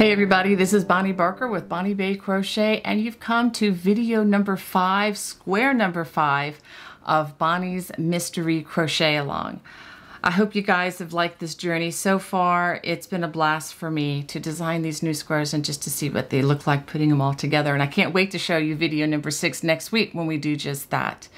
Hey everybody, this is Bonnie Barker with Bonnie Bay Crochet, and you've come to video number 5, square number 5 of Bonnie's Mystery Crochet Along. I hope you guys have liked this journey so far. It's been a blast for me to design these new squares and just to see what they look like putting them all together, and I can't wait to show you video number 6 next week when we do just that.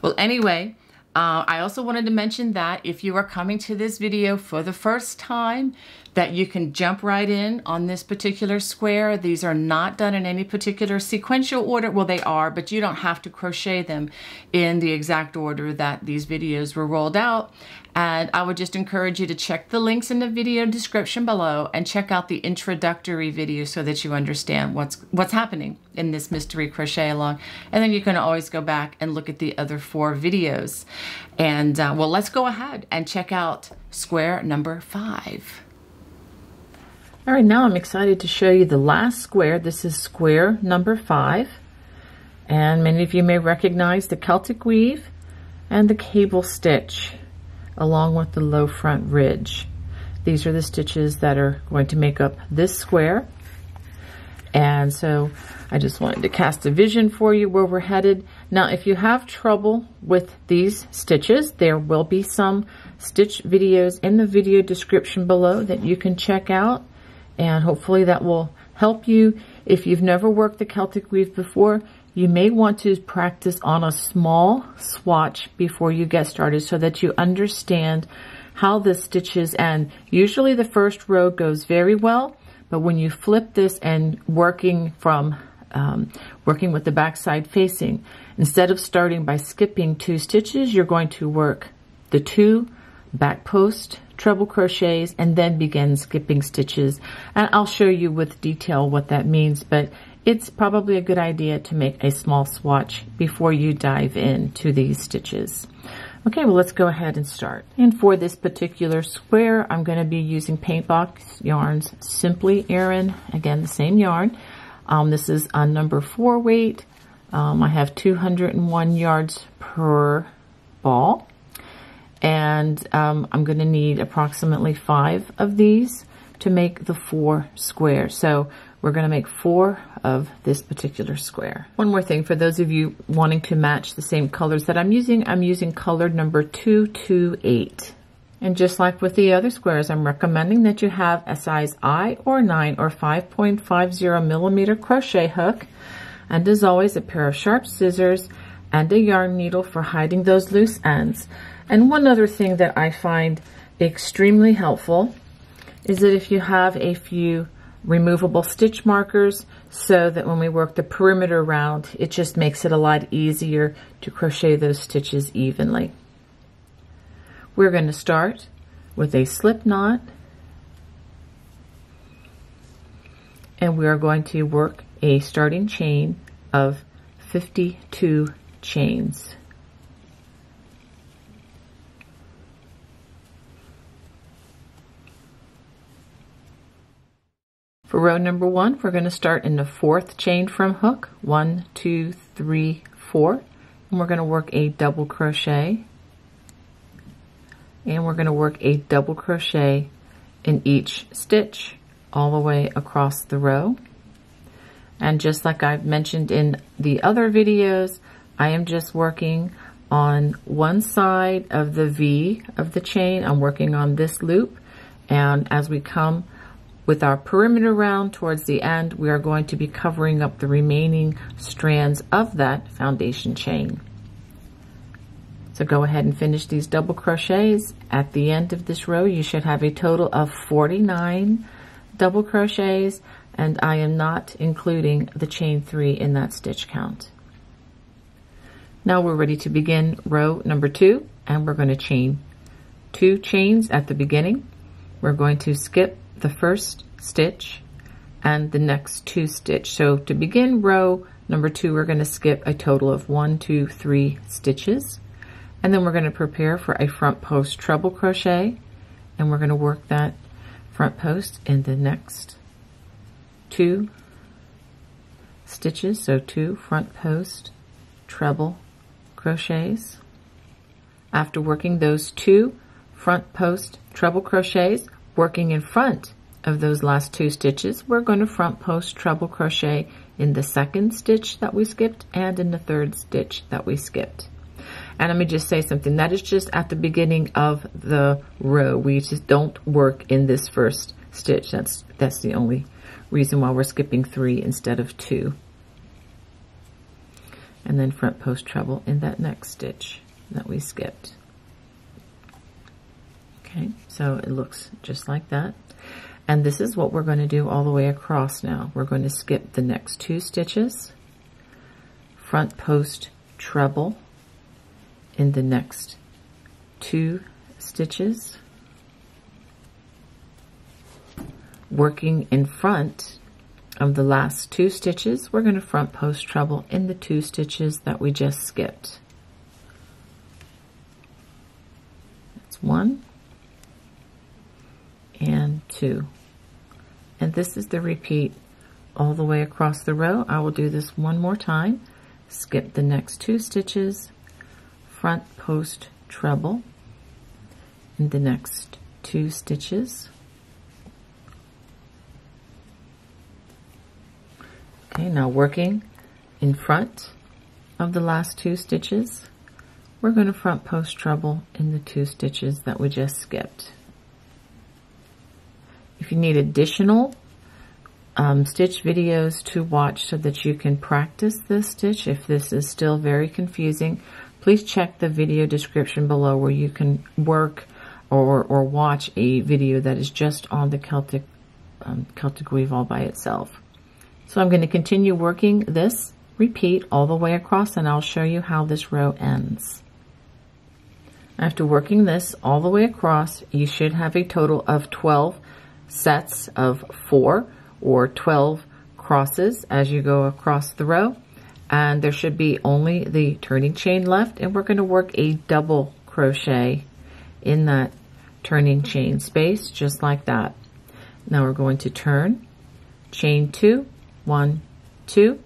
Well, anyway, I also wanted to mention that if you are coming to this video for the first time, that you can jump right in on this particular square. These are not done in any particular sequential order. Well, they are, but you don't have to crochet them in the exact order that these videos were rolled out. And I would just encourage you to check the links in the video description below and check out the introductory video so that you understand what's happening in this mystery crochet along. And then you can always go back and look at the other 4 videos. And well, let's go ahead and check out square number 5. All right, now I'm excited to show you the last square. This is square number 5. And many of you may recognize the Celtic weave and the cable stitch, along with the low front ridge. These are the stitches that are going to make up this square. And so I just wanted to cast a vision for you where we're headed. Now, if you have trouble with these stitches, there will be some stitch videos in the video description below that you can check out, and hopefully that will help you. If you've never worked the Celtic weave before, you may want to practice on a small swatch before you get started so that you understand how the stitches end. Usually the first row goes very well, but when you flip this and working from working with the backside facing, instead of starting by skipping 2 stitches, you're going to work the 2 back post treble crochets and then begin skipping stitches. And I'll show you with detail what that means, but it's probably a good idea to make a small swatch before you dive into these stitches. Okay, well, let's go ahead and start. And for this particular square, I'm going to be using Paintbox Yarns Simply Erin. Again, the same yarn. This is a number 4 weight. I have 201 yards per ball. And I'm going to need approximately 5 of these to make the 4 squares. So we're going to make 4 of this particular square. One more thing, for those of you wanting to match the same colors that I'm using color number 228. And just like with the other squares, I'm recommending that you have a size I or 9 or 5.50mm crochet hook. And as always, a pair of sharp scissors and a yarn needle for hiding those loose ends. And one other thing that I find extremely helpful is that if you have a few removable stitch markers, so that when we work the perimeter round, it just makes it a lot easier to crochet those stitches evenly. We're going to start with a slip knot, and we are going to work a starting chain of 52 chains. For row number 1, we're going to start in the 4th chain from hook, 1, 2, 3, 4, and we're going to work a double crochet, and we're going to work a double crochet in each stitch all the way across the row. And just like I've mentioned in the other videos, I am just working on one side of the V of the chain. I'm working on this loop, and as we come with our perimeter round towards the end, we are going to be covering up the remaining strands of that foundation chain. So go ahead and finish these double crochets. At the end of this row, you should have a total of 49 double crochets, and I am not including the chain 3 in that stitch count. Now we're ready to begin row number 2, and we're going to chain 2 chains at the beginning. We're going to skip the first stitch and the next 2 stitch. So to begin row number 2, we're going to skip a total of 1, 2, 3 stitches, and then we're going to prepare for a front post treble crochet, and we're going to work that front post in the next 2 stitches. So 2 front post treble crochets. After working those 2 front post treble crochets, working in front of those last two stitches, we're going to front post treble crochet in the second stitch that we skipped and in the third stitch that we skipped. And let me just say something, that is just at the beginning of the row. We just don't work in this first stitch. That's the only reason why we're skipping 3 instead of 2. And then front post treble in that next stitch that we skipped. Okay, so it looks just like that. And this is what we're going to do all the way across now. We're going to skip the next 2 stitches, front post treble in the next 2 stitches, working in front of the last 2 stitches, we're going to front post treble in the 2 stitches that we just skipped. That's 1 and 2. And this is the repeat all the way across the row. I will do this one more time. Skip the next 2 stitches, front post treble in the next 2 stitches. Okay, now working in front of the last 2 stitches, we're going to front post treble in the 2 stitches that we just skipped. If you need additional stitch videos to watch so that you can practice this stitch, if this is still very confusing, please check the video description below where you can work or watch a video that is just on the Celtic weave all by itself. So I'm going to continue working this repeat all the way across, and I'll show you how this row ends. After working this all the way across, you should have a total of 12 sets of 4 or 12 crosses as you go across the row. And there should be only the turning chain left, and we're going to work a double crochet in that turning chain space, just like that. Now we're going to turn, chain 2, 1, 2,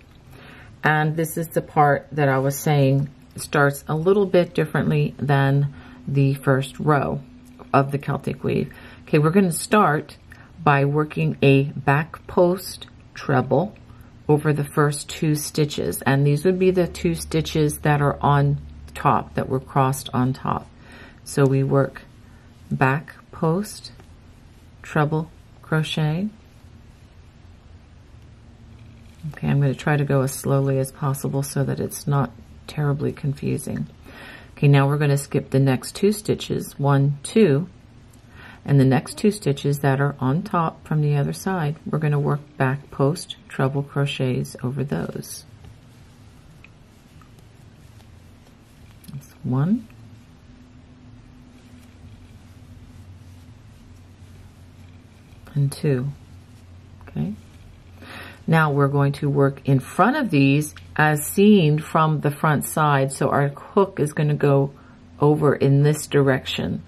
and this is the part that I was saying starts a little bit differently than the first row of the Celtic weave. Okay, we're going to start by working a back post treble over the first 2 stitches, and these would be the 2 stitches that are on top, that were crossed on top. So we work back post treble crochet. Okay, I'm going to try to go as slowly as possible so that it's not terribly confusing. Okay, now we're going to skip the next 2 stitches, 1, 2, and the next 2 stitches that are on top from the other side, we're going to work back post treble crochets over those. That's 1 and 2. Okay. Now we're going to work in front of these as seen from the front side. So our hook is going to go over in this direction.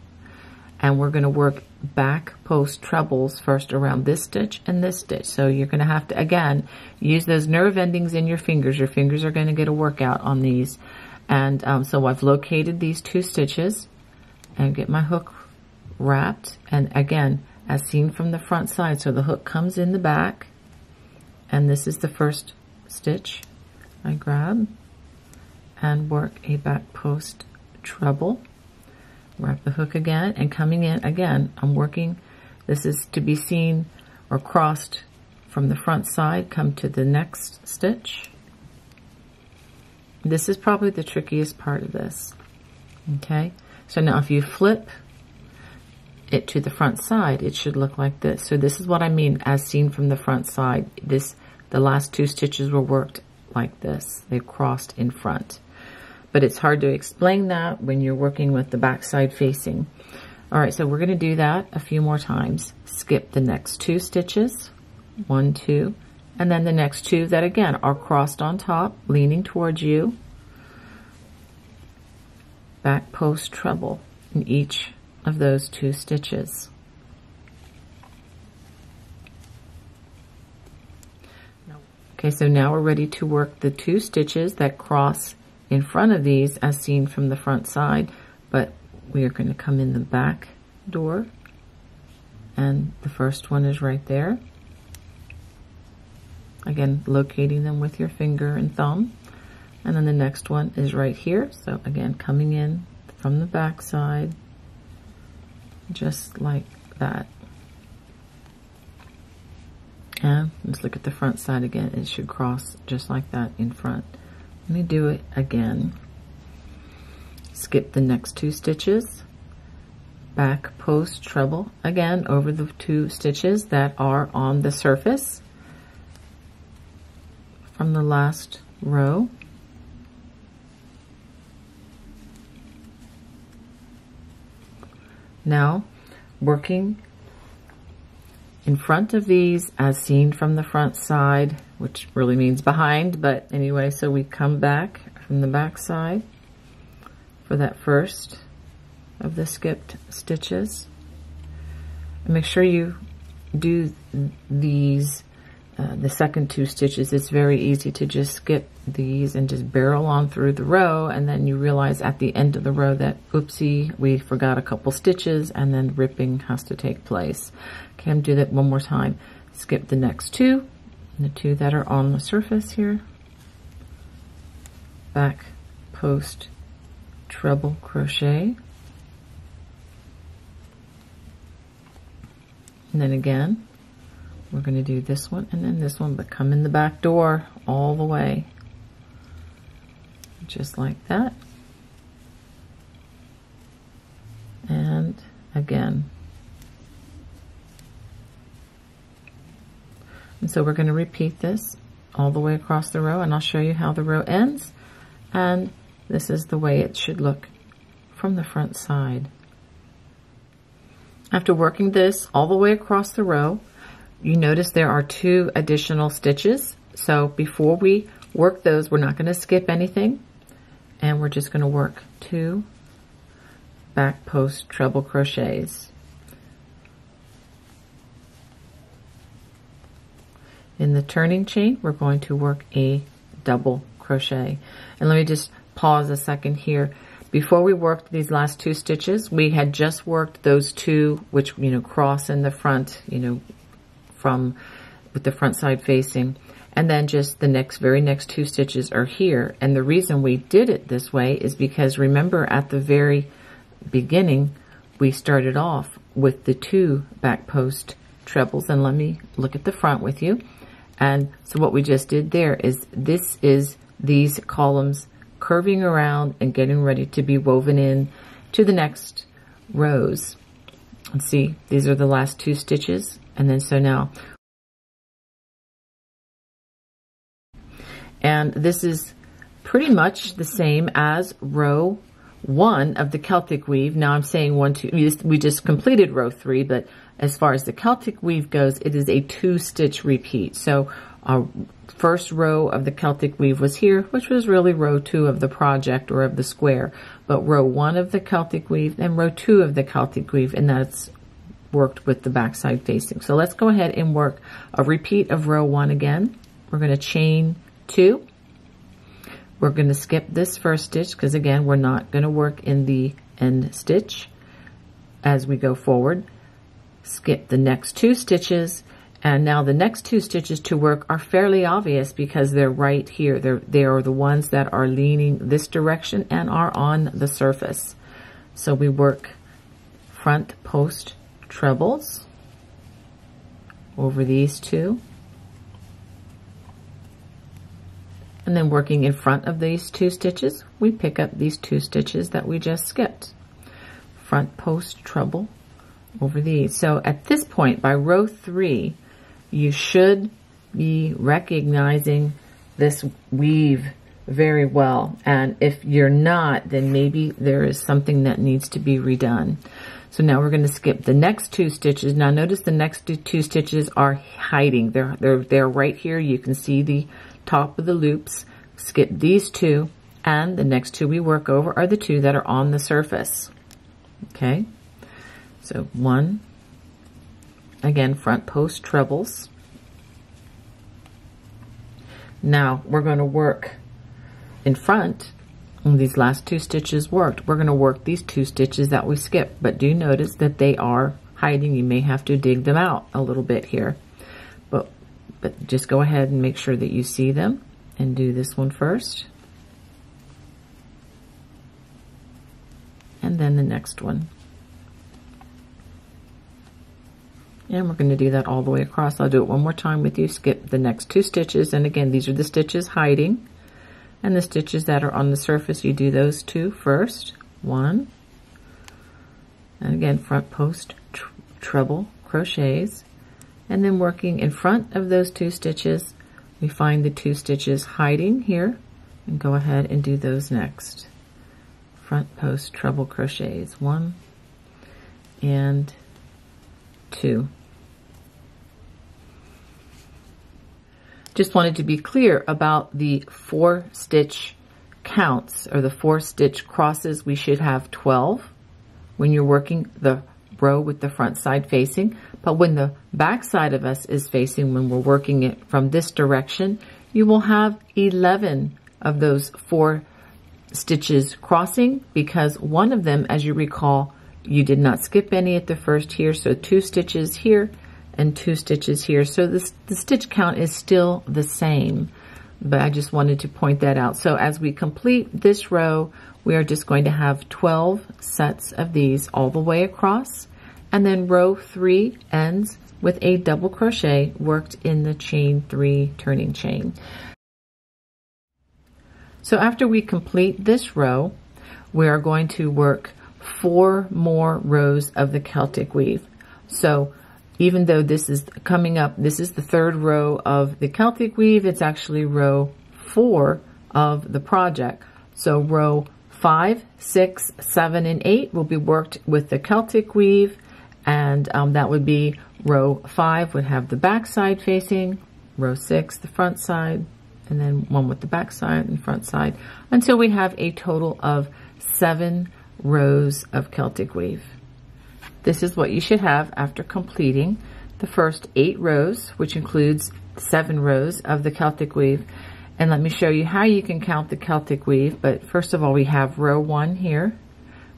And we're going to work back post trebles first around this stitch and this stitch. So you're going to have to, again, use those nerve endings in your fingers. Your fingers are going to get a workout on these. And so I've located these 2 stitches and get my hook wrapped. And again, as seen from the front side. So the hook comes in the back. And this is the first stitch I grab and work a back post treble. Wrap the hook again, and coming in again, I'm working. This is to be seen or crossed from the front side, come to the next stitch. This is probably the trickiest part of this. Okay, so now if you flip it to the front side, it should look like this. So this is what I mean as seen from the front side. The last 2 stitches were worked like this. They crossed in front. But it's hard to explain that when you're working with the back side facing. All right, so we're going to do that a few more times. Skip the next 2 stitches, 1, 2, and then the next 2 that again are crossed on top, leaning towards you. Back post treble in each of those 2 stitches. Okay, so now we're ready to work the 2 stitches that cross in front of these as seen from the front side, but we are going to come in the back door and the first one is right there. Again, locating them with your finger and thumb. And then the next one is right here. So again, coming in from the back side, just like that. And let's look at the front side again. It should cross just like that in front. Let me do it again. Skip the next two stitches. Back post treble again over the two stitches that are on the surface from the last row. Now, working in front of these as seen from the front side, which really means behind, but anyway, so we come back from the back side for that first of the skipped stitches. And make sure you do these, the second two stitches. It's very easy to just skip these and just barrel on through the row, and then you realize at the end of the row that, oopsie, we forgot a couple stitches, and then ripping has to take place. Okay, I'm doing that one more time. Skip the next two, the two that are on the surface here. Back post treble crochet. And then again, we're going to do this one and then this one, but come in the back door all the way. Just like that. And again. And so we're going to repeat this all the way across the row, and I'll show you how the row ends. And this is the way it should look from the front side. After working this all the way across the row, you notice there are two additional stitches. So before we work those, we're not going to skip anything, and we're just going to work two back post treble crochets. In the turning chain, we're going to work a double crochet. And let me just pause a second here. Before we worked these last two stitches, we had just worked those two, which, you know, cross in the front, you know, from with the front side facing. And then just the next, very next two stitches are here. And the reason we did it this way is because, remember, at the very beginning, we started off with the two back post trebles. And let me look at the front with you. And so what we just did there is, this is these columns curving around and getting ready to be woven in to the next rows. And see, these are the last two stitches. And then so now, and this is pretty much the same as row one of the Celtic weave. Now I'm saying one, two, we just completed row three, but as far as the Celtic weave goes, it is a two-stitch repeat. So our first row of the Celtic weave was here, which was really row two of the project or of the square, but row one of the Celtic weave and row two of the Celtic weave, and that's worked with the backside facing. So let's go ahead and work a repeat of row one again. We're going to chain two. We're going to skip this first stitch because, again, we're not going to work in the end stitch as we go forward. Skip the next two stitches, and now the next two stitches to work are fairly obvious because they're right here. They are the ones that are leaning this direction and are on the surface. So we work front post trebles over these two, and then working in front of these two stitches, we pick up these two stitches that we just skipped. Front post treble over these. So at this point, by row three, you should be recognizing this weave very well. And if you're not, then maybe there is something that needs to be redone. So now we're going to skip the next two stitches. Now notice the next two stitches are hiding. They're right here. You can see the top of the loops. Skip these two, and the next two we work over are the two that are on the surface. Okay, so one, again, front post trebles. Now we're going to work in front. These last two stitches worked. We're going to work these two stitches that we skipped, but do notice that they are hiding, you may have to dig them out a little bit here, but just go ahead and make sure that you see them and do this one first, and then the next one. And we're going to do that all the way across. I'll do it one more time with you. Skip the next two stitches. And again, these are the stitches hiding. And the stitches that are on the surface, you do those two first. One. And again, front post treble crochets. And then working in front of those two stitches, we find the two stitches hiding here. And go ahead and do those next. Front post treble crochets. One. And two. Just wanted to be clear about the 4-stitch counts or the 4-stitch crosses. We should have 12 when you're working the row with the front side facing, but when the back side of us is facing, when we're working it from this direction, you will have 11 of those 4 stitches crossing, because one of them, as you recall, you did not skip any at the first here, so 2 stitches here and 2 stitches here. So the stitch count is still the same, but I just wanted to point that out. So as we complete this row, we are just going to have 12 sets of these all the way across, and then row 3 ends with a double crochet worked in the chain 3 turning chain. So after we complete this row, we are going to work 4 more rows of the Celtic weave. So even though this is coming up, this is the 3rd row of the Celtic weave, it's actually row 4 of the project. So row 5, 6, 7, and 8 will be worked with the Celtic weave, and that would be row 5 would have the back side facing, row 6 the front side, and then one with the back side and front side, until we have a total of 7 rows of Celtic weave. This is what you should have after completing the first 8 rows, which includes 7 rows of the Celtic weave. And let me show you how you can count the Celtic weave. But first of all, we have row 1 here,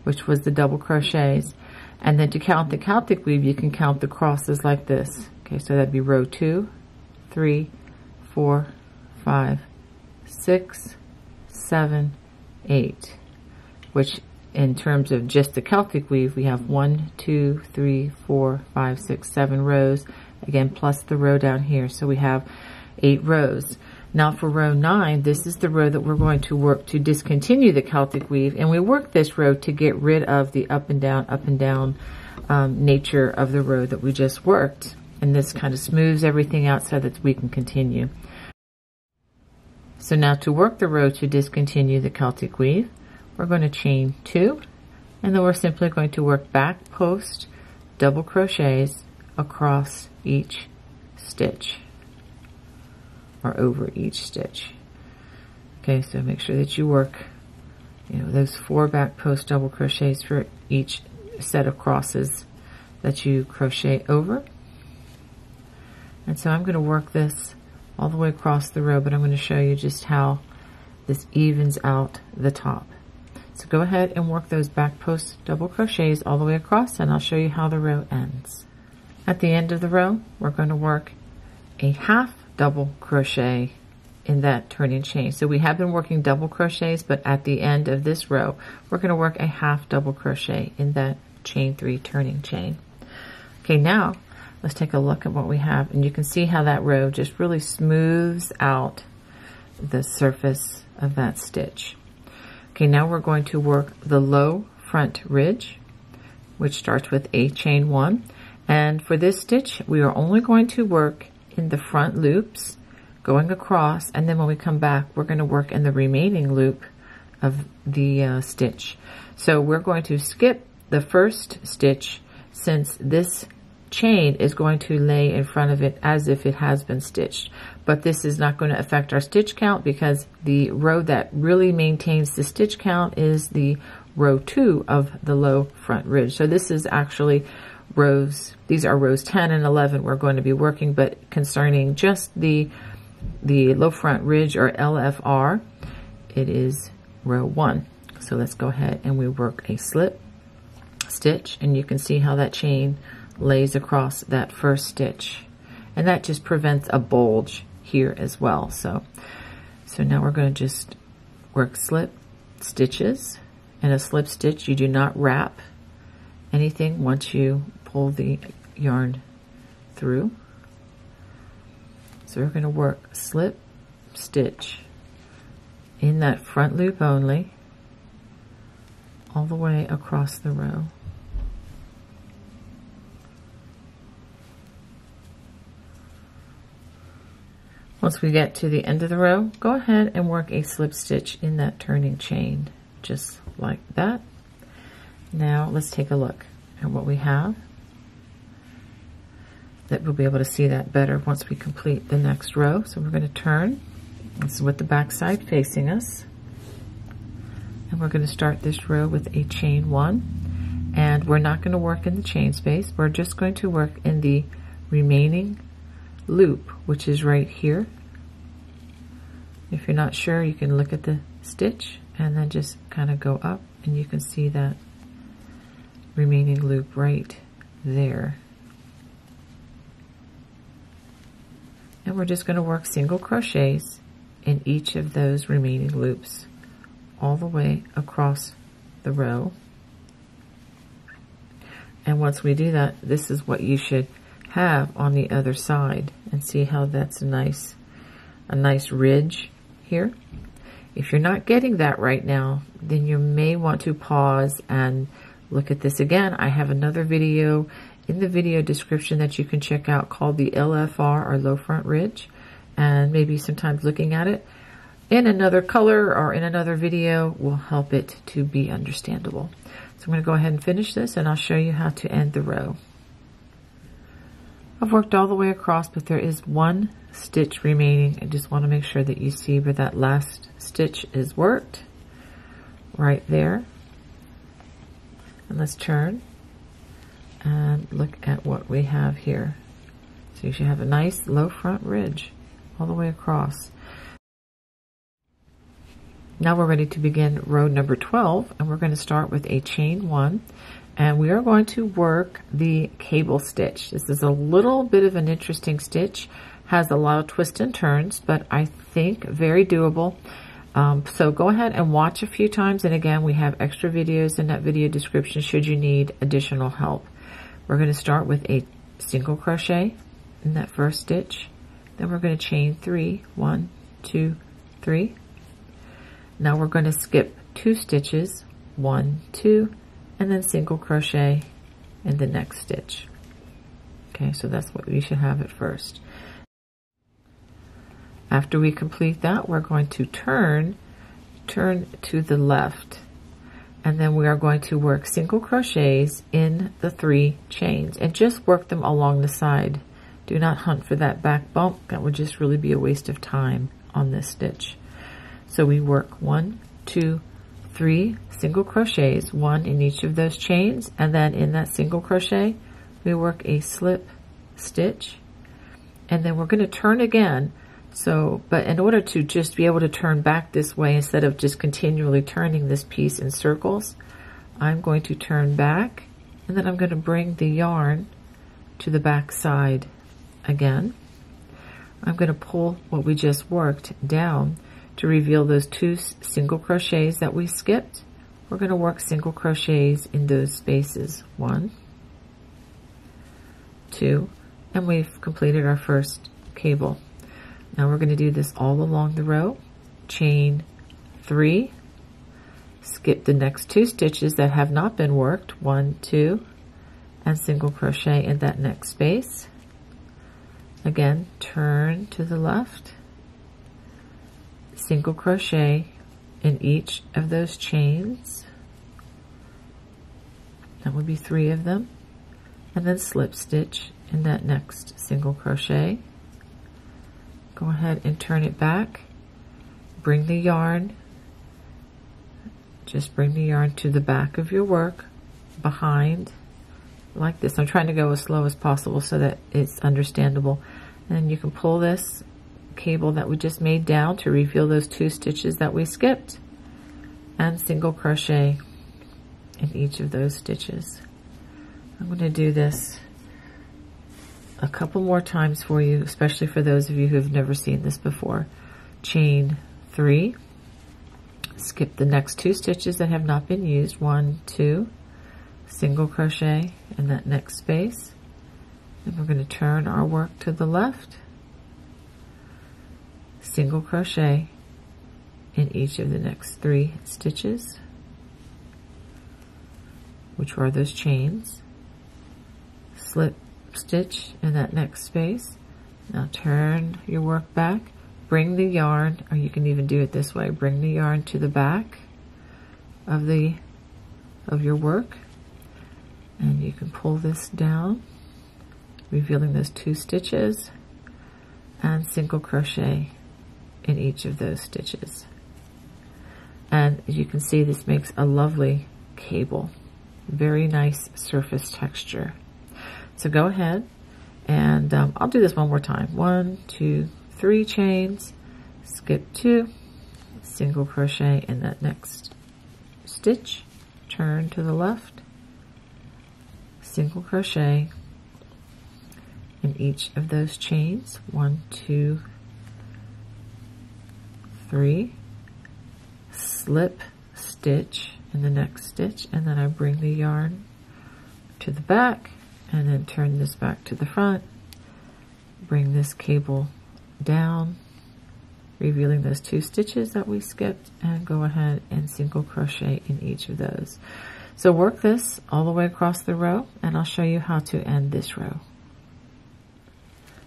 which was the double crochets. And then to count the Celtic weave, you can count the crosses like this. Okay, so that'd be row 2, 3, 4, 5, 6, 7, 8, which in terms of just the Celtic weave, we have 1, 2, 3, 4, 5, 6, 7 rows, again, plus the row down here. So we have 8 rows. Now for row 9, this is the row that we're going to work to discontinue the Celtic weave, and we work this row to get rid of the up and down nature of the row that we just worked. And this kind of smooths everything out so that we can continue. So now to work the row to discontinue the Celtic weave, we're going to chain 2, and then we're simply going to work back post double crochets across each stitch, or over each stitch. Okay, so make sure that you work, you know, those 4 back post double crochets for each set of crosses that you crochet over. And so I'm going to work this all the way across the row, but I'm going to show you just how this evens out the top. So go ahead and work those back post double crochets all the way across, and I'll show you how the row ends. At the end of the row, we're going to work a half double crochet in that turning chain. So we have been working double crochets, but at the end of this row, we're going to work a half double crochet in that chain 3 turning chain. Okay, now let's take a look at what we have, and you can see how that row just really smooths out the surface of that stitch. Okay, now we're going to work the low front ridge, which starts with a chain 1. And for this stitch, we are only going to work in the front loops going across, and then when we come back, we're going to work in the remaining loop of the stitch. So we're going to skip the first stitch, since this chain is going to lay in front of it as if it has been stitched. But this is not going to affect our stitch count, because the row that really maintains the stitch count is the row 2 of the low front ridge. So this is actually rows, these are rows 10 and 11 we're going to be working, but concerning just the low front ridge, or LFR, it is row 1. So let's go ahead and we work a slip stitch, and you can see how that chain lays across that first stitch, and that just prevents a bulge here as well. So now we're going to just work slip stitches. In a slip stitch, you do not wrap anything once you pull the yarn through. So we're going to work slip stitch in that front loop only, all the way across the row. Once we get to the end of the row, go ahead and work a slip stitch in that turning chain, just like that. Now let's take a look at what we have. That we'll be able to see that better once we complete the next row. So we're going to turn. This is with the back side facing us. And we're going to start this row with a chain one. And we're not going to work in the chain space. We're just going to work in the remaining loop, which is right here. If you're not sure, you can look at the stitch and then just kind of go up and you can see that remaining loop right there. And we're just going to work single crochets in each of those remaining loops all the way across the row. And once we do that, this is what you should have on the other side, and see how that's a nice ridge here. If you're not getting that right now, then you may want to pause and look at this again. I have another video in the video description that you can check out called the LFR, or low front ridge, and maybe sometimes looking at it in another color or in another video will help it to be understandable. So I'm going to go ahead and finish this, and I'll show you how to end the row. I've worked all the way across, but there is one stitch remaining. I just want to make sure that you see where that last stitch is worked, right there. And let's turn and look at what we have here. So you should have a nice low front ridge all the way across. Now we're ready to begin row number 12, and we're going to start with a chain one, and we are going to work the cable stitch. This is a little bit of an interesting stitch, has a lot of twists and turns, but I think very doable. So go ahead and watch a few times, and again, we have extra videos in that video description should you need additional help. We're going to start with a single crochet in that first stitch. Then we're going to chain three. 1, 2, 3. Now we're going to skip 2 stitches, 1, 2, and then single crochet in the next stitch. Okay, so that's what we should have at first. After we complete that, we're going to turn to the left. And then we are going to work single crochets in the 3 chains, and just work them along the side. Do not hunt for that back bump. That would just really be a waste of time on this stitch. So we work 1, 2, 3 single crochets, 1 in each of those chains, and then in that single crochet, we work a slip stitch, and then we're going to turn again. So, but in order to just be able to turn back this way instead of just continually turning this piece in circles, I'm going to turn back, and then I'm going to bring the yarn to the back side again. I'm going to pull what we just worked down to reveal those 2 single crochets that we skipped. We're going to work single crochets in those spaces. 1, 2, and we've completed our first cable. Now we're going to do this all along the row. Chain 3, skip the next 2 stitches that have not been worked, 1, 2, and single crochet in that next space. Again, turn to the left, single crochet in each of those chains. That would be 3 of them, and then slip stitch in that next single crochet. Go ahead and turn it back, bring the yarn, just bring the yarn to the back of your work, behind, like this. I'm trying to go as slow as possible so that it's understandable. And you can pull this cable that we just made down to reveal those 2 stitches that we skipped, and single crochet in each of those stitches. I'm going to do this a couple more times for you, especially for those of you who have never seen this before. Chain 3, skip the next 2 stitches that have not been used, 1, 2, single crochet in that next space, and we're going to turn our work to the left, single crochet in each of the next 3 stitches, which are those chains, slip stitch in that next space. Now turn your work back, bring the yarn, or you can even do it this way, bring the yarn to the back of your work, and you can pull this down, revealing those 2 stitches, and single crochet in each of those stitches. And as you can see, this makes a lovely cable, very nice surface texture. So go ahead and I'll do this one more time. 1, 2, 3 chains, skip 2, single crochet in that next stitch, turn to the left, single crochet in each of those chains, 1, 2, 3, slip stitch in the next stitch, and then I bring the yarn to the back, and then turn this back to the front, bring this cable down, revealing those 2 stitches that we skipped, and go ahead and single crochet in each of those. So work this all the way across the row, and I'll show you how to end this row.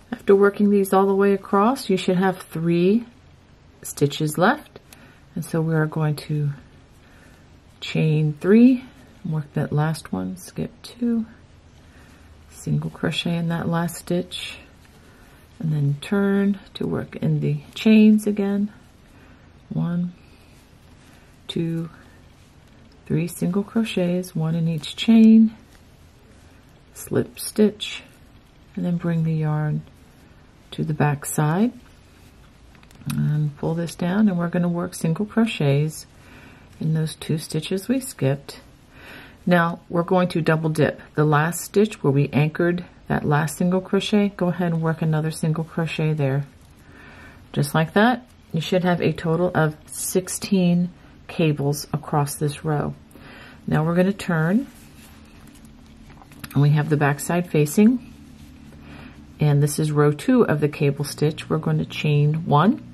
After working these all the way across, you should have 3 stitches left, and so we are going to chain 3, work that last one, skip 2, single crochet in that last stitch, and then turn to work in the chains again, 1, 2, 3 single crochets, 1 in each chain, slip stitch, and then bring the yarn to the back side and pull this down, and we're going to work single crochets in those 2 stitches we skipped. Now we're going to double dip the last stitch where we anchored that last single crochet. Go ahead and work another single crochet there. Just like that, you should have a total of 16 cables across this row. Now we're going to turn, and we have the back side facing, and this is row 2 of the cable stitch. We're going to chain 1.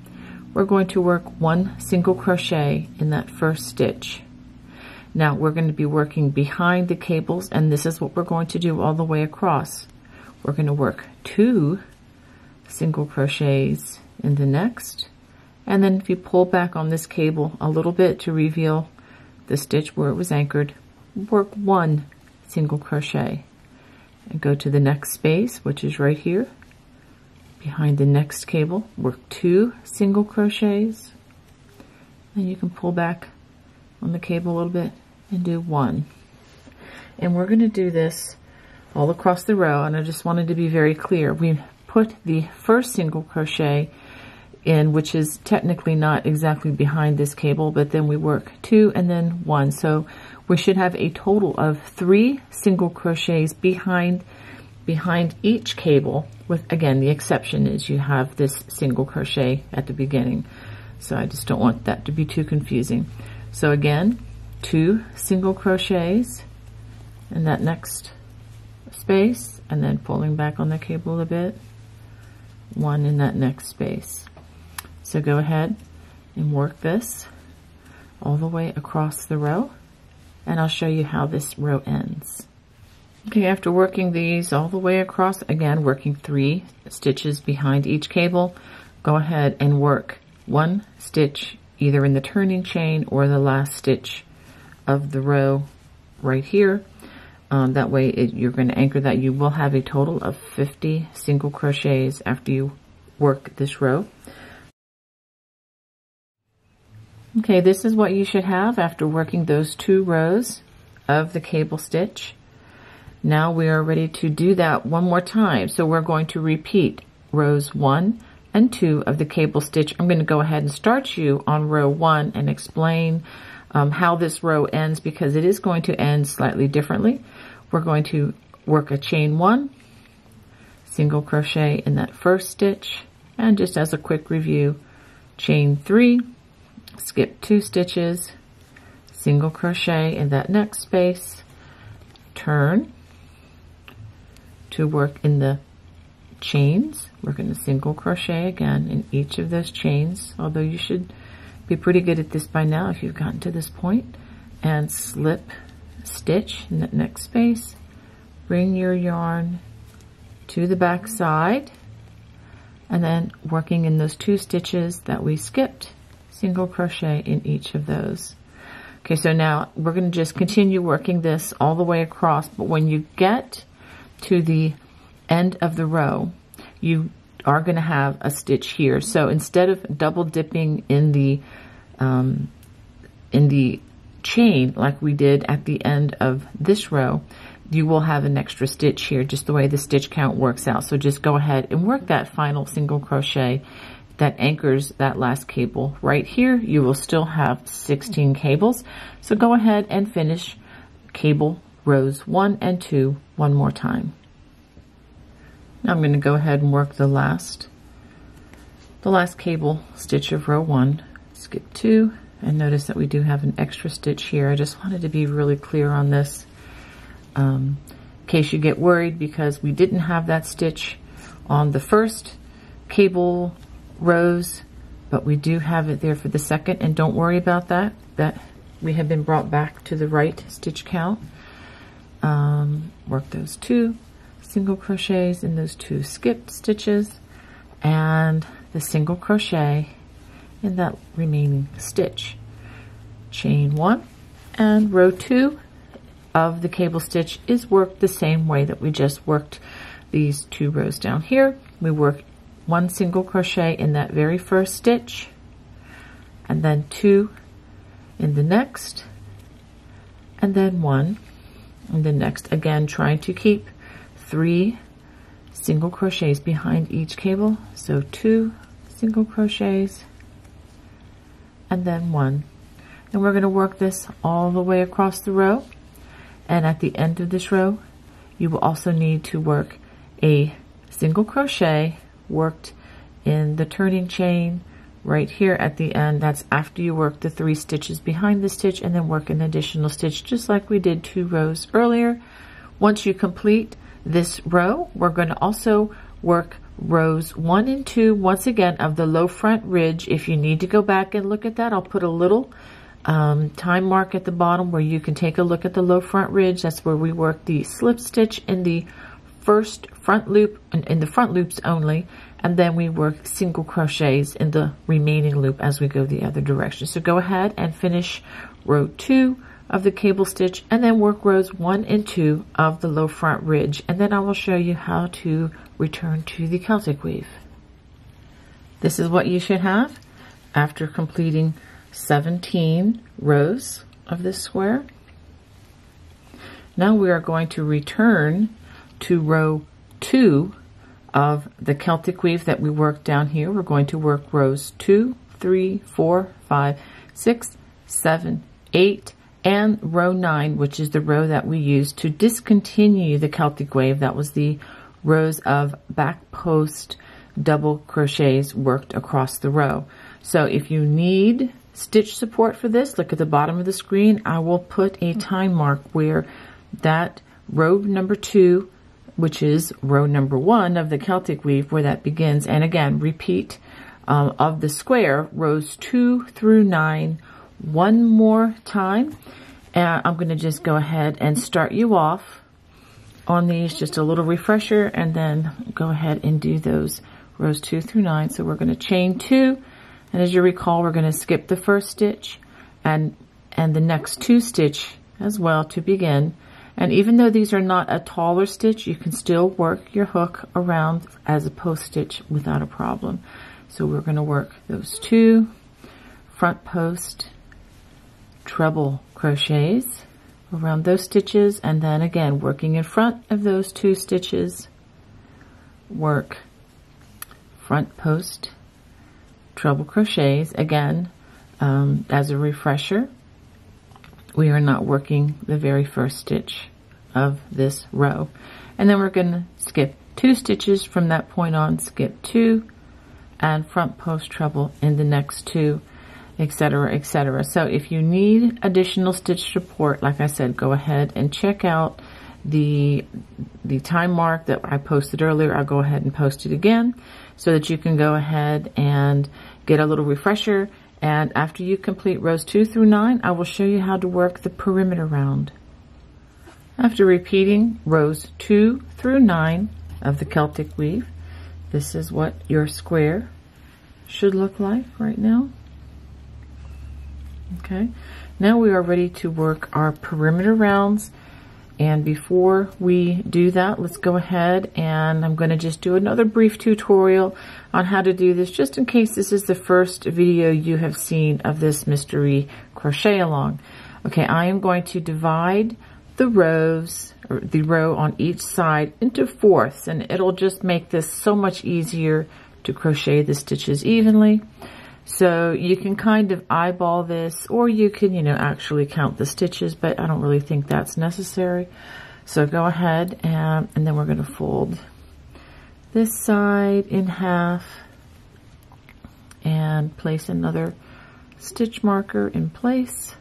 We're going to work 1 single crochet in that first stitch. Now we're going to be working behind the cables, and this is what we're going to do all the way across. We're going to work 2 single crochets in the next, and then if you pull back on this cable a little bit to reveal the stitch where it was anchored, work 1 single crochet and go to the next space, which is right here behind the next cable, work 2 single crochets, and you can pull back on the cable a little bit and do 1. And we're going to do this all across the row, and I just wanted to be very clear. We put the first single crochet in, which is technically not exactly behind this cable, but then we work 2 and then 1. So we should have a total of 3 single crochets behind each cable, with, again, the exception is you have this single crochet at the beginning. So I just don't want that to be too confusing. So again, 2 single crochets in that next space, and then pulling back on the cable a bit, 1 in that next space. So go ahead and work this all the way across the row, and I'll show you how this row ends. Okay, after working these all the way across, again, working 3 stitches behind each cable, go ahead and work 1 stitch either in the turning chain or the last stitch of the row right here. That way you're going to anchor that. You will have a total of 50 single crochets after you work this row. Okay, this is what you should have after working those 2 rows of the cable stitch. Now we are ready to do that one more time. So we're going to repeat rows 1 and 2 of the cable stitch. I'm going to go ahead and start you on row 1 and explain how this row ends, because it is going to end slightly differently. We're going to work a chain 1, single crochet in that first stitch. And just as a quick review, chain 3, skip 2 stitches, single crochet in that next space, turn to work in the chains. We're going to single crochet again in each of those chains, although you should be pretty good at this by now if you've gotten to this point, and slip stitch in that next space, bring your yarn to the back side, and then working in those 2 stitches that we skipped, single crochet in each of those. Okay, so now we're going to just continue working this all the way across, but when you get to the end of the row, you are going to have a stitch here. So instead of double dipping in the chain like we did at the end of this row, you will have an extra stitch here, just the way the stitch count works out. So just go ahead and work that final single crochet that anchors that last cable right here. You will still have 16 cables. So go ahead and finish cable rows 1 and 2 one more time. Now I'm going to go ahead and work the last cable stitch of row 1, skip 2, and notice that we do have an extra stitch here. I just wanted to be really clear on this. In case you get worried because we didn't have that stitch on the first cable rows, but we do have it there for the second, and don't worry about that. That we have been brought back to the right stitch count. Work those 2 single crochets in those 2 skipped stitches and the single crochet in that remaining stitch. Chain 1 and row 2 of the cable stitch is worked the same way that we just worked these 2 rows down here. We work 1 single crochet in that very first stitch, and then 2 in the next, and then 1 in the next. Again, trying to keep 3 single crochets behind each cable. So 2 single crochets and then 1. And we're going to work this all the way across the row. And at the end of this row, you will also need to work a single crochet worked in the turning chain right here at the end. That's after you work the 3 stitches behind the stitch, and then work an additional stitch just like we did 2 rows earlier. Once you complete this row, we're going to also work rows 1 and 2 once again of the low front ridge. If you need to go back and look at that, I'll put a little time mark at the bottom where you can take a look at the low front ridge. That's where we work the slip stitch in the first front loop and in the front loops only, and then we work single crochets in the remaining loop as we go the other direction. So go ahead and finish row 2 of the cable stitch, and then work rows 1 and 2 of the low front ridge, and then I will show you how to return to the Celtic weave. This is what you should have after completing 17 rows of this square. Now we are going to return to row 2 of the Celtic weave that we worked down here. We're going to work rows 2, 3, 4, 5, 6, 7, 8, and row 9, which is the row that we used to discontinue the Celtic weave. That was the rows of back post double crochets worked across the row. So if you need stitch support for this, look at the bottom of the screen. I will put a time mark where that row number 2, which is row number 1 of the Celtic weave, where that begins. And again, repeat of the square, rows 2 through 9, one more time. And I'm going to just go ahead and start you off on these, just a little refresher, and then go ahead and do those rows 2 through 9. So we're going to chain 2, and as you recall, we're going to skip the first stitch and the next 2 stitch as well to begin. And even though these are not a taller stitch, you can still work your hook around as a post stitch without a problem. So we're going to work those 2 front post treble crochets around those stitches, and then again working in front of those 2 stitches, work front post treble crochets again. As a refresher, we are not working the very first stitch of this row, and then we're going to skip 2 stitches from that point on, skip 2, and front post treble in the next 2, etc., etc. So if you need additional stitch support, like I said, go ahead and check out the time mark that I posted earlier. I'll go ahead and post it again so that you can go ahead and get a little refresher. And after you complete rows 2 through 9, I will show you how to work the perimeter round. After repeating rows 2 through 9 of the Celtic weave, this is what your square should look like right now. Okay, now we are ready to work our perimeter rounds. And before we do that, let's go ahead and I'm going to just do another brief tutorial on how to do this, just in case this is the first video you have seen of this mystery crochet along. Okay, I am going to divide the rows, or the row on each side, into fourths, and it'll just make this so much easier to crochet the stitches evenly. So you can kind of eyeball this, or you can, you know, actually count the stitches, but I don't really think that's necessary. So go ahead and then we're going to fold this side in half and place another stitch marker in place.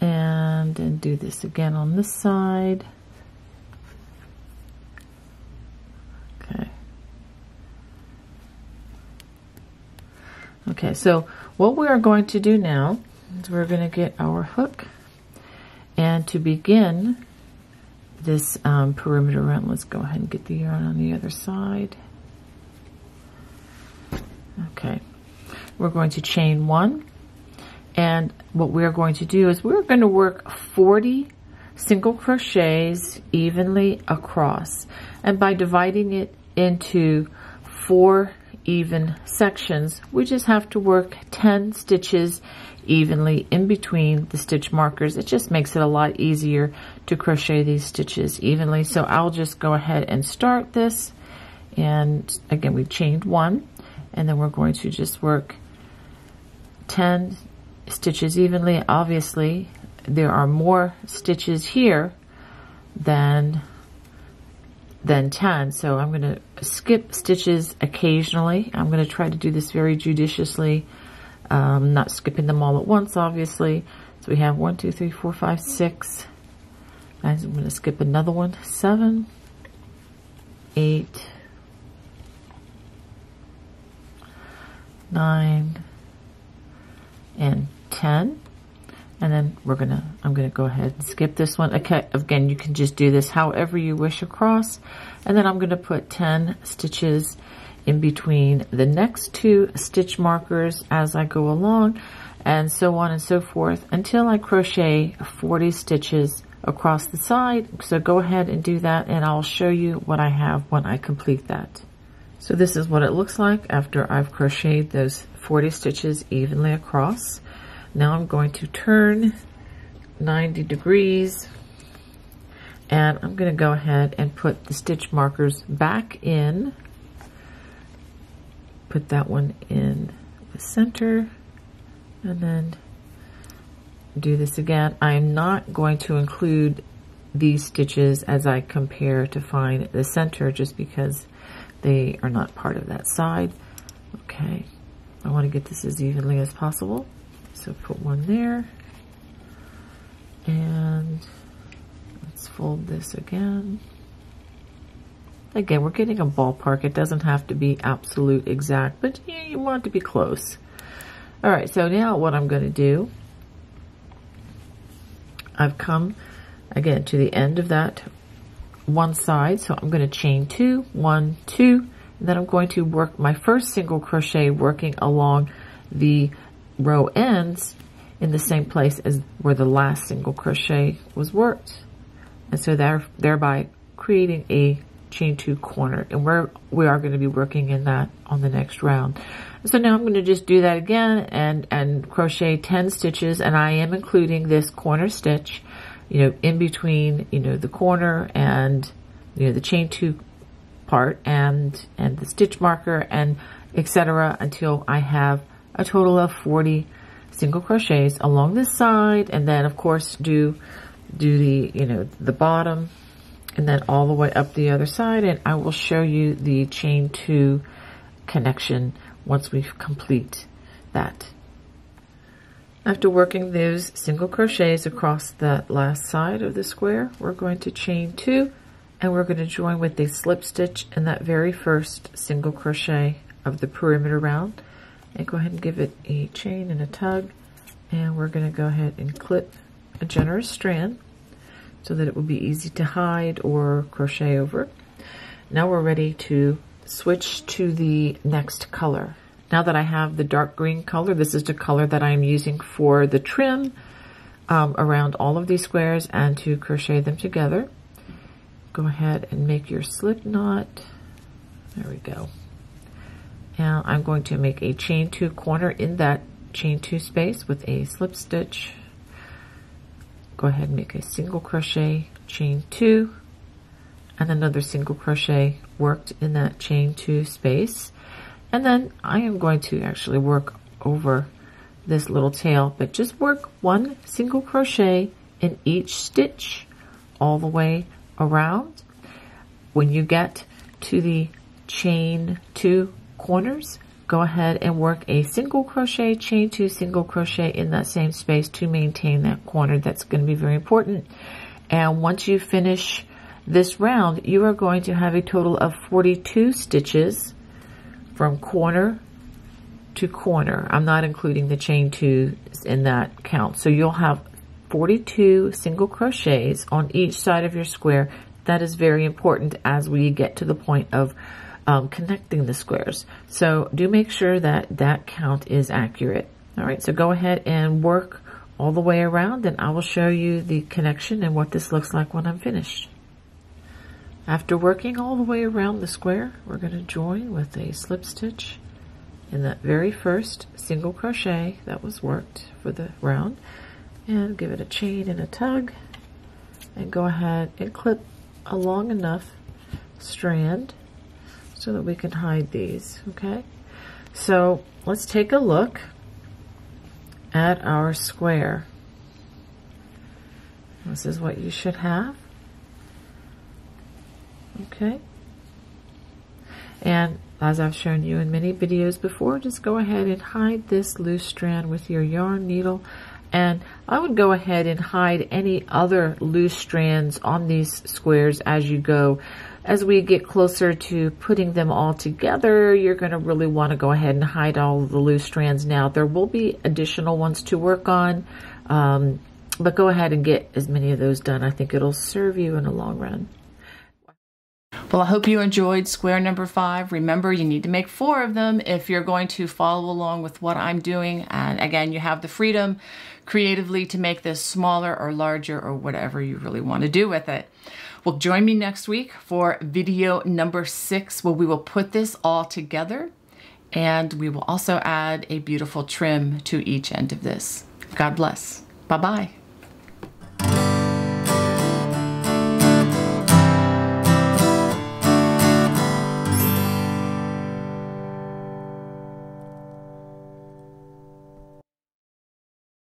And then do this again on this side. Okay, so what we are going to do now is we're going to get our hook, and to begin this perimeter round, let's go ahead and get the yarn on the other side. Okay, we're going to chain 1, and what we're going to do is we're going to work 40 single crochets evenly across, and by dividing it into 4 even sections, we just have to work 10 stitches evenly in between the stitch markers. It just makes it a lot easier to crochet these stitches evenly. So I'll just go ahead and start this, and again we've chained 1, and then we're going to just work 10 stitches evenly. Obviously there are more stitches here than 10, so I'm going to skip stitches occasionally. I'm going to try to do this very judiciously, not skipping them all at once, obviously. So we have 1, 2, 3, 4, 5, 6. I'm going to skip another one, 7, 8, 9, and 10. And then I'm going to go ahead and skip this one. Okay, again, you can just do this however you wish across. And then I'm going to put 10 stitches in between the next 2 stitch markers as I go along, and so on and so forth until I crochet 40 stitches across the side. So go ahead and do that, and I'll show you what I have when I complete that. So this is what it looks like after I've crocheted those 40 stitches evenly across. Now I'm going to turn 90 degrees, and I'm going to go ahead and put the stitch markers back in. Put that one in the center, and then do this again. I'm not going to include these stitches as I compare to find the center, just because they are not part of that side. Okay, I want to get this as evenly as possible. So put one there, and let's fold this again. Again, we're getting a ballpark. It doesn't have to be absolute exact, but you want it to be close. All right, so now what I'm going to do, I've come again to the end of that one side, so I'm going to chain 2, 1, 2, and then I'm going to work my first single crochet working along the row ends in the same place as where the last single crochet was worked, and so thereby creating a chain 2 corner, and we are going to be working in that on the next round. So now I'm going to just do that again and crochet 10 stitches, and I am including this corner stitch, you know, in between, you know, the corner and, you know, the chain 2 part and the stitch marker and etc., until I have a total of 40 single crochets along this side, and then of course do the, you know, the bottom and then all the way up the other side, and I will show you the chain 2 connection once we complete that. After working those single crochets across the last side of the square, we're going to chain 2, and we're going to join with a slip stitch in that very first single crochet of the perimeter round, and go ahead and give it a chain and a tug, and we're going to go ahead and clip a generous strand so that it will be easy to hide or crochet over. Now we're ready to switch to the next color. Now that I have the dark green color, this is the color that I'm using for the trim around all of these squares and to crochet them together. Go ahead and make your slip knot. There we go. Now I'm going to make a chain 2 corner in that chain 2 space with a slip stitch. Go ahead and make a single crochet, chain 2, and another single crochet worked in that chain 2 space. And then I am going to actually work over this little tail, but just work one single crochet in each stitch all the way around. When you get to the chain 2 corners, go ahead and work a single crochet, chain 2, single crochet in that same space to maintain that corner. That's going to be very important. And once you finish this round, you are going to have a total of 42 stitches from corner to corner. I'm not including the chain 2s in that count. So you'll have 42 single crochets on each side of your square. That is very important as we get to the point of connecting the squares. So do make sure that that count is accurate. All right, so go ahead and work all the way around, and I will show you the connection and what this looks like when I'm finished. After working all the way around the square, we're going to join with a slip stitch in that very first single crochet that was worked for the round, and give it a chain and a tug, and go ahead and clip a long enough strand so that we can hide these, okay? So let's take a look at our square. This is what you should have, okay? And as I've shown you in many videos before, just go ahead and hide this loose strand with your yarn needle, and I would go ahead and hide any other loose strands on these squares as you go. As we get closer to putting them all together, you're going to really want to go ahead and hide all the loose strands now. There will be additional ones to work on, but go ahead and get as many of those done. I think it'll serve you in the long run. Well, I hope you enjoyed square number 5. Remember, you need to make 4 of them if you're going to follow along with what I'm doing. And again, you have the freedom creatively to make this smaller or larger or whatever you really want to do with it. Well, join me next week for video number 6, where we will put this all together, and we will also add a beautiful trim to each end of this. God bless. Bye-bye.